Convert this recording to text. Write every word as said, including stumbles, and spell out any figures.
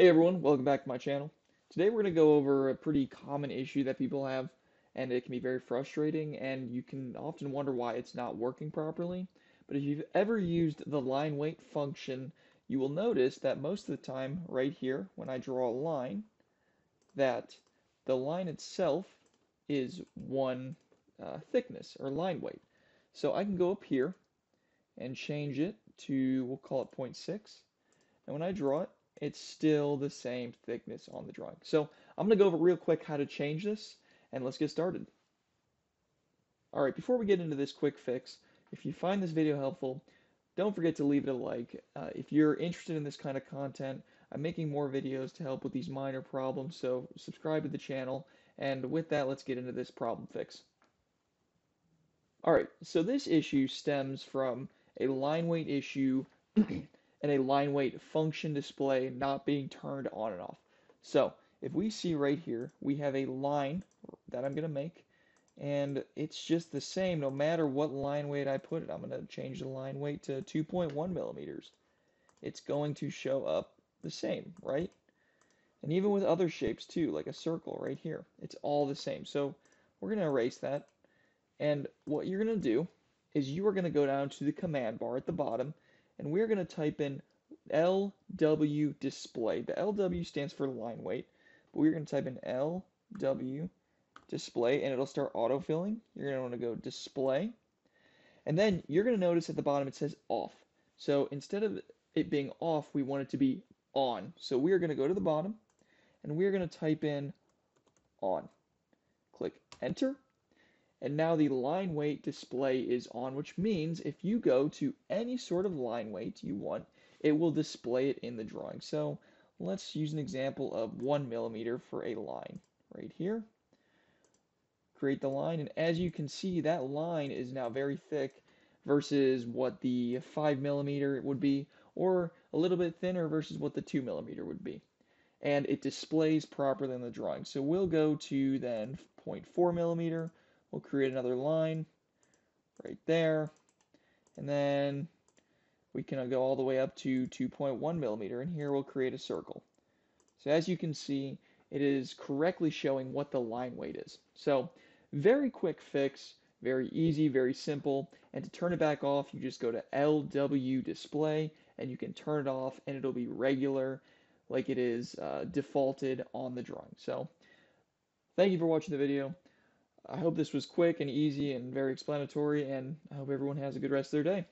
Hey everyone, welcome back to my channel. Today we're going to go over a pretty common issue that people have, and it can be very frustrating and you can often wonder why it's not working properly. But if you've ever used the line weight function, you will notice that most of the time right here when I draw a line, that the line itself is one uh, thickness or line weight. So I can go up here and change it to, we'll call it zero point six, and when I draw it, it's still the same thickness on the drawing. So I'm going to go over real quick how to change this, and let's get started. All right, before we get into this quick fix, if you find this video helpful, don't forget to leave it a like. Uh, if you're interested in this kind of content, I'm making more videos to help with these minor problems, so subscribe to the channel. And with that, let's get into this problem fix. All right, so this issue stems from a line weight issue and a line weight function display not being turned on and off. So if we see right here, we have a line that I'm going to make, and it's just the same no matter what line weight I put it. I'm going to change the line weight to two point one millimeters. It's going to show up the same, right? And even with other shapes too, like a circle right here, it's all the same. So we're going to erase that. And what you're going to do is you are going to go down to the command bar at the bottom, and we're going to type in L W display. The L W stands for line weight, but we're going to type in L W display, and it'll start autofilling. You're going to want to go display, and then you're going to notice at the bottom it says off. So instead of it being off, we want it to be on. So we are going to go to the bottom, and we're going to type in on. Click enter. And now the line weight display is on, which means if you go to any sort of line weight you want, it will display it in the drawing. So let's use an example of one millimeter for a line right here. Create the line, and as you can see, that line is now very thick versus what the five millimeter would be, or a little bit thinner versus what the two millimeter would be. And it displays properly in the drawing. So we'll go to then zero point four millimeter. We'll create another line right there, and then we can go all the way up to two point one millimeter, and here we'll create a circle. So as you can see, it is correctly showing what the line weight is. So very quick fix, very easy, very simple, and to turn it back off, you just go to L W display, and you can turn it off, and it'll be regular like it is uh, defaulted on the drawing. So thank you for watching the video. I hope this was quick and easy and very explanatory, and I hope everyone has a good rest of their day.